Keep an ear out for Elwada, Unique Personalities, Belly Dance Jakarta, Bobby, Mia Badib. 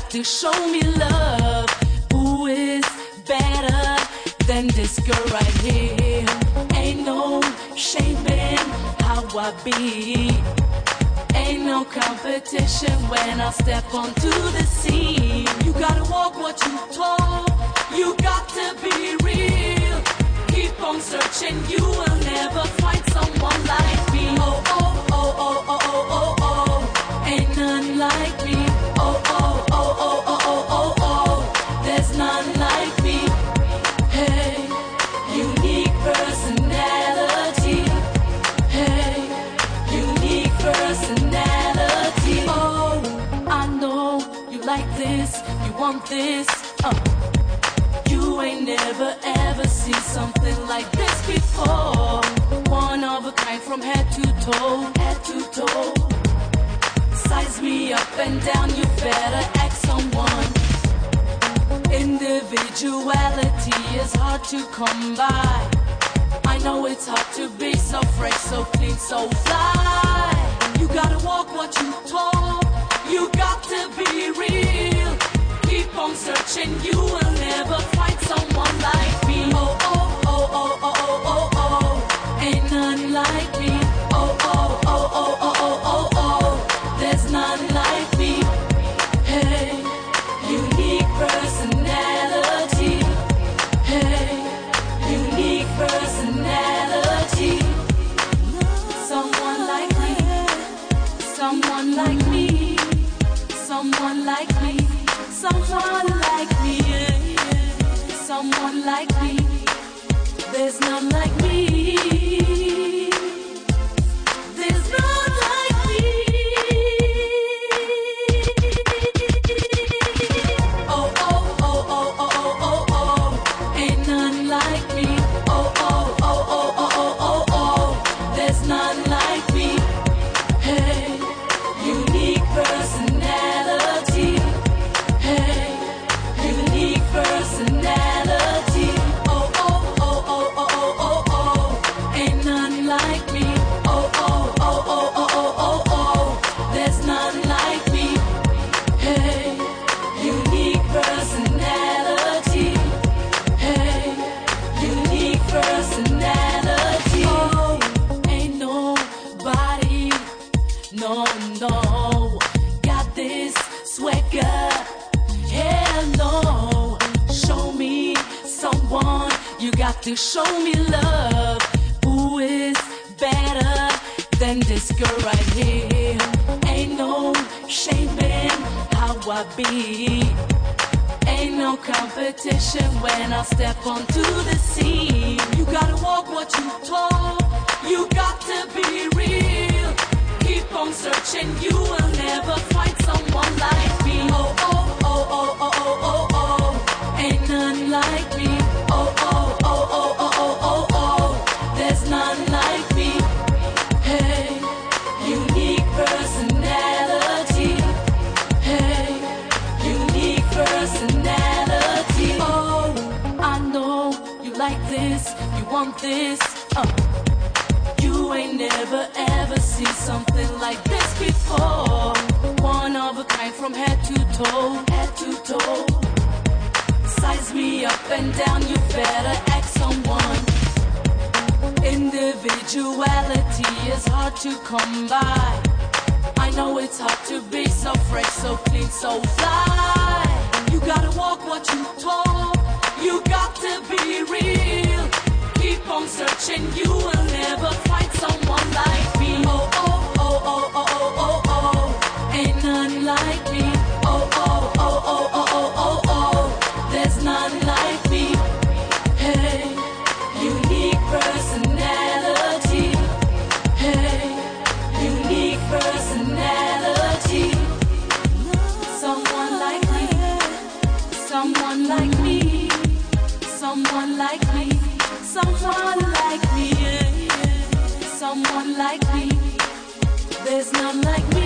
got to show me love. Who is better than this girl right here? Ain't no shame in how I be. Ain't no competition when I step onto the scene. You gotta walk what you talk. You got to be real. Keep on searching, you will never find someone like me. Oh, oh, oh, oh, oh, oh, oh, oh. Ain't none like me. Oh, oh, oh, oh, oh, oh, oh, oh. There's none like me. Hey, unique personality. Hey, unique personality. Oh, I know you like this, you want this. You ain't never ever seen something like this before. One of a kind from head to toe, head to toe. Size me up and down, you better act someone. Individuality is hard to come by. I know it's hard to be so fresh, so clean, so fly. You gotta walk what you talk. You got to be real. Keep on searching, you will never find someone like me. Oh, oh, oh, oh, oh, oh, oh, oh. Ain't none like me. Oh, oh, oh, oh, oh, oh, oh, oh. There's none like me. Hey, unique personality. Hey, unique personality. Someone like me. Someone like me. Someone like me. Someone like me, someone like me, there's none like me, there's none like me. Oh, oh, oh, oh, oh, oh, oh, oh, ain't none like me. Oh, oh, oh, oh, oh, oh, oh, oh, there's none like me. Hey, unique personality. Hey, unique personality. Oh, oh, oh, oh, oh, oh, oh, oh. Ain't none like me. Oh, oh, oh, oh, oh, oh, oh, oh. There's none like me. Hey, unique personality. Hey, unique personality. Oh, ain't nobody, no, no, got this swagger. Hello, show me someone. You got to show me love. Who is better than this girl right here? Ain't no shame in how I be. Ain't no competition when I step onto the scene. You gotta walk what you talk. You got to be real. Keep on searching, you will never find someone like me. Oh, oh, oh, oh, oh, oh, oh, oh, ain't none like me. Oh, oh, oh, oh, oh, oh, oh, oh, there's none like me. Hey, unique personality. Hey, unique personality. Oh, I know you like this, you want this. You ain't never ever seen something like this before. One of a kind from head to toe, head to toe. Size me up and down, you better act someone. Individuality is hard to come by. I know it's hard to be so fresh, so clean, so fly. You gotta walk what you talk. You got to be real. Keep on searching, you will never find someone like me. Oh, oh, oh, oh, oh, oh, oh, oh, ain't none like me. Oh, oh, oh, oh, oh, oh, oh, oh, there's none like me. Hey, unique personality. Hey, unique personality. Someone like me. Someone like me. Someone like me. Someone like me, someone like me, there's none like me.